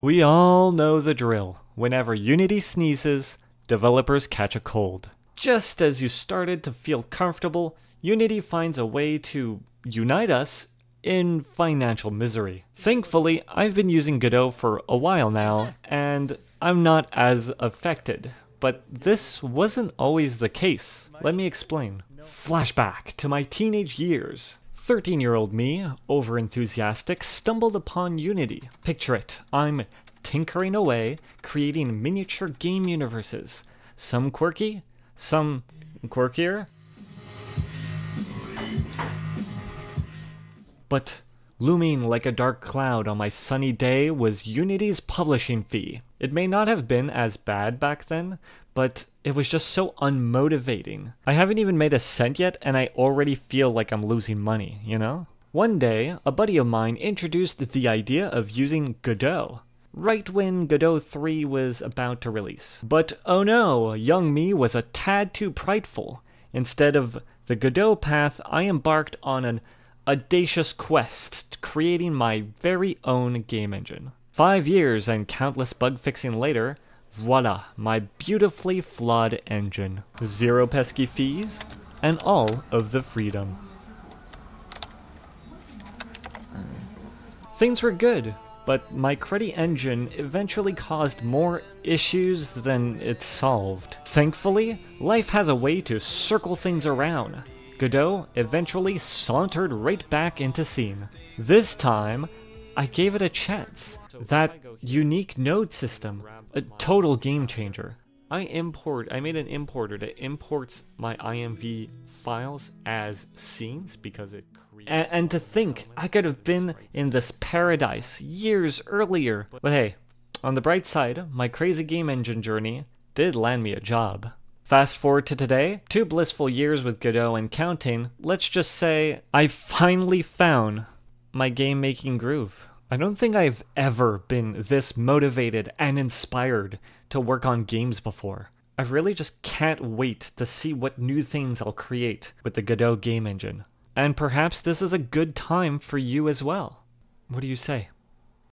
We all know the drill. Whenever Unity sneezes, developers catch a cold. Just as you started to feel comfortable, Unity finds a way to unite us in financial misery. Thankfully, I've been using Godot for a while now, and I'm not as affected. But this wasn't always the case. Let me explain. Flashback to my teenage years. 13-year-old me, overenthusiastic, stumbled upon Unity. Picture it, I'm tinkering away, creating miniature game universes. Some quirky, some quirkier. But looming like a dark cloud on my sunny day was Unity's publishing fee. It may not have been as bad back then, but it was just so unmotivating. I haven't even made a cent yet, and I already feel like I'm losing money, you know? One day, a buddy of mine introduced the idea of using Godot, right when Godot 3 was about to release. But oh no, young me was a tad too prideful. Instead of the Godot path, I embarked on an audacious quest, creating my very own game engine. 5 years and countless bug fixing later, voila, my beautifully flawed engine. Zero pesky fees, and all of the freedom. Things were good, but my cruddy engine eventually caused more issues than it solved. Thankfully, life has a way to circle things around. Godot eventually sauntered right back into scene. This time, I gave it a chance. That unique node system, a total game changer. I made an importer that imports my IMV files as scenes because it creates... And to think, I could have been in this paradise years earlier. But hey, on the bright side, my crazy game engine journey did land me a job. Fast forward to today, 2 blissful years with Godot and counting, let's just say I finally found my game-making groove. I don't think I've ever been this motivated and inspired to work on games before. I really just can't wait to see what new things I'll create with the Godot game engine. And perhaps this is a good time for you as well. What do you say?